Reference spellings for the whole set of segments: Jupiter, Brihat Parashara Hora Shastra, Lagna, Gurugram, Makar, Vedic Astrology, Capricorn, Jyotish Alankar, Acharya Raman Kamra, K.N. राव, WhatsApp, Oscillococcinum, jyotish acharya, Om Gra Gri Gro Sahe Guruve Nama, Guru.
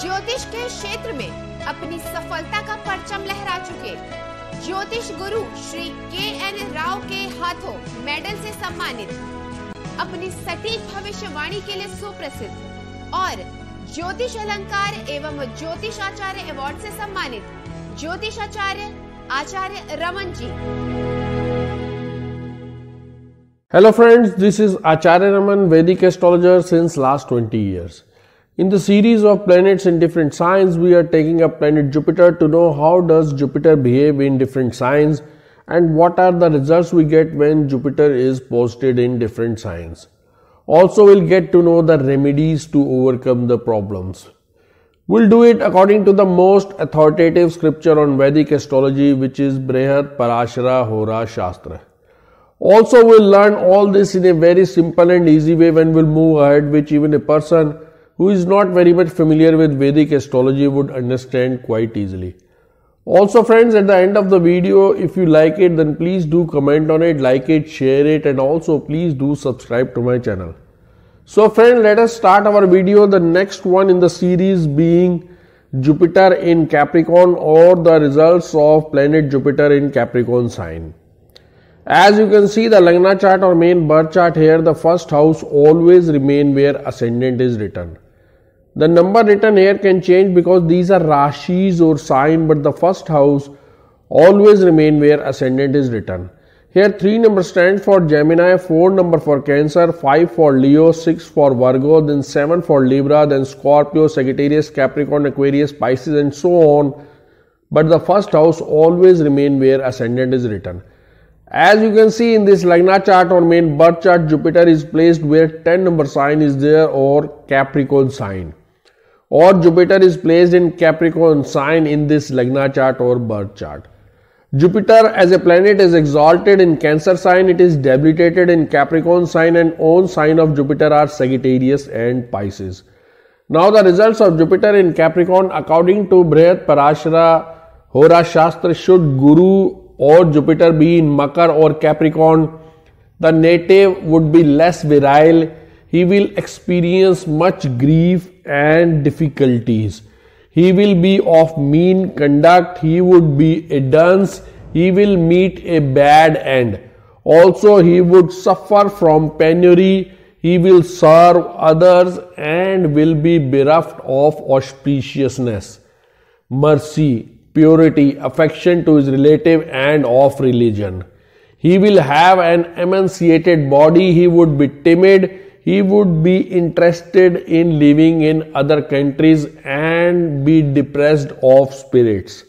ज्योतिष के क्षेत्र में अपनी सफलता का परचम लहरा चुके ज्योतिष गुरु श्री K.N. राव के हाथों मेडल से सम्मानित, अपनी सटीक भविष्यवाणी के लिए सुप्रसिद्ध और ज्योतिष अलंकार एवं ज्योतिष आचार्य अवार्ड से सम्मानित ज्योतिष आचार्य Raman ji. Hello friends, this is Acharya Raman, Vedic astrologer since last 20 years. In the series of planets in different signs, we are taking up planet Jupiter to know how does Jupiter behave in different signs and what are the results we get when Jupiter is posted in different signs. Also, we'll get to know the remedies to overcome the problems. We'll do it according to the most authoritative scripture on Vedic astrology, which is Brihat Parashara Hora Shastra. Also, we'll learn all this in a very simple and easy way when we'll move ahead, which even a person who is not very much familiar with Vedic astrology would understand quite easily. Also friends, at the end of the video, if you like it, then please do comment on it, like it, share it, and also please do subscribe to my channel. So friends, let us start our video, the next one in the series being Jupiter in Capricorn, or the results of planet Jupiter in Capricorn sign. As you can see, the Lagna chart or main birth chart here, the first house always remain where ascendant is written. The number written here can change because these are Rashis or sign, but the first house always remain where ascendant is written. Here 3 number stands for Gemini, 4 number for Cancer, 5 for Leo, 6 for Virgo, then 7 for Libra, then Scorpio, Sagittarius, Capricorn, Aquarius, Pisces and so on. But the first house always remain where ascendant is written. As you can see in this Lagna chart or main birth chart, Jupiter is placed where 10 number sign is there or Capricorn sign. Or Jupiter is placed in Capricorn sign in this Lagna chart or birth chart. Jupiter as a planet is exalted in Cancer sign, it is debilitated in Capricorn sign, and own sign of Jupiter are Sagittarius and Pisces. Now the results of Jupiter in Capricorn according to Brihat Parashara Hora Shastra, should Guru or Jupiter be in Makar or Capricorn, the native would be less virile. He will experience much grief and difficulties. He will be of mean conduct. He would be a dunce. He will meet a bad end. Also, he would suffer from penury. He will serve others and will be bereft of auspiciousness, mercy, purity, affection to his relative and of religion. He will have an emaciated body. He would be timid. He would be interested in living in other countries and be depressed of spirits.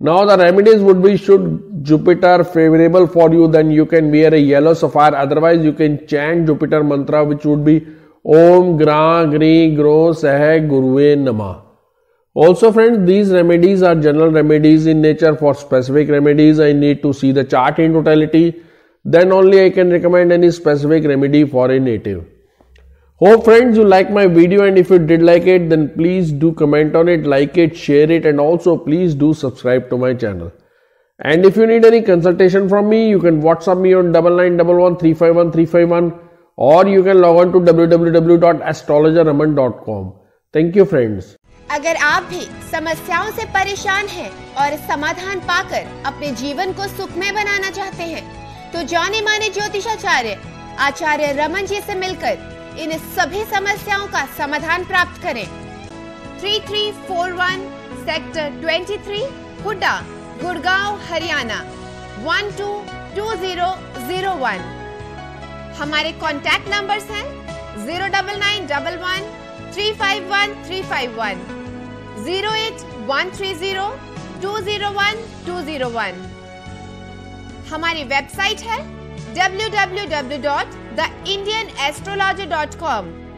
Now the remedies would be, should Jupiter favorable for you, then you can wear a yellow sapphire. Otherwise, you can chant Jupiter mantra, which would be Om Gra Gri Gro Sahe Guruve Nama. Also friends, these remedies are general remedies in nature. For specific remedies, I need to see the chart in totality. Then only I can recommend any specific remedy for a native. Hope friends you like my video, and if you did like it, then please do comment on it, like it, share it, and also please do subscribe to my channel. And if you need any consultation from me, you can WhatsApp me on 9911351351, or you can log on to www.astrologerraman.com. Thank you friends. अगर आप भी समस्याओं से परेशान हैं और समाधान पाकर अपने जीवन को सुखमय बनाना चाहते हैं, तो जाने माने ज्योतिषाचार्य आचार्य रमन जी से मिलकर इन सभी समस्याओं का समाधान प्राप्त करें। 3341 सेक्टर 23 हुडा, गुड़गांव, हरियाणा 122001। हमारे कॉन्टैक्ट नंबर्स हैं 09911351351, 08130201201। हमारी वेबसाइट है www.theindianastrologer.com।